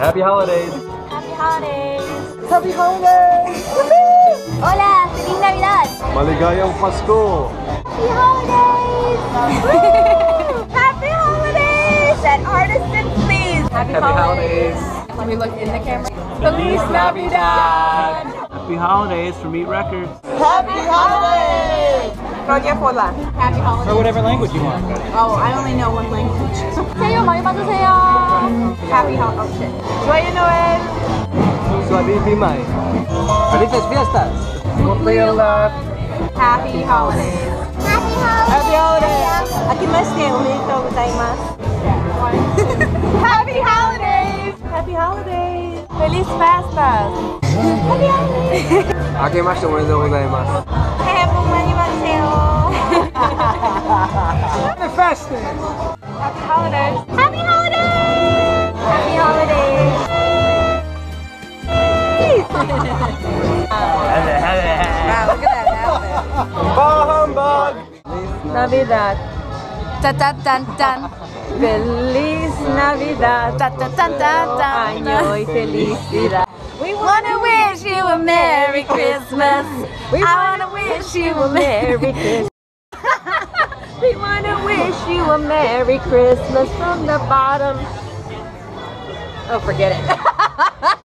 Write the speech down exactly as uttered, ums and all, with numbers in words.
Happy holidays. Happy holidays. Happy holidays. Hola, feliz Navidad. Maligayang Pasko. Happy holidays. Happy holidays. At Artisan, please. Happy, Happy holidays. holidays. Can we look in the camera? Feliz Navidad. Happy holidays from Meat Records. Happy holidays. Rodia Pola. Happy holidays. Or whatever language you want. Oh, I only know one language. Sayo, Marimazuseyo. Happy holidays. Oh shit. Joyeux Noël. Suavizimai. Felices fiestas. Cumplirla. Happy holidays. Happy holidays. Happy holidays. Aquí más que un litro de Happy holidays. Happy holidays. Feliz fiestas. Happy holidays. Aquí más que un litro de Manifesting. Happy holidays. Happy holidays. Happy holidays. Wow, look at that outfit. Bah humbug. Navidad. Ta ta tan tan. Feliz Navidad. Ta ta tan tan tan. Año y felicidad. We wanna wish you a Merry Christmas. We wanna wish you a Merry Christmas. We wanna wish you a Merry Christmas from the bottom. Oh, forget it.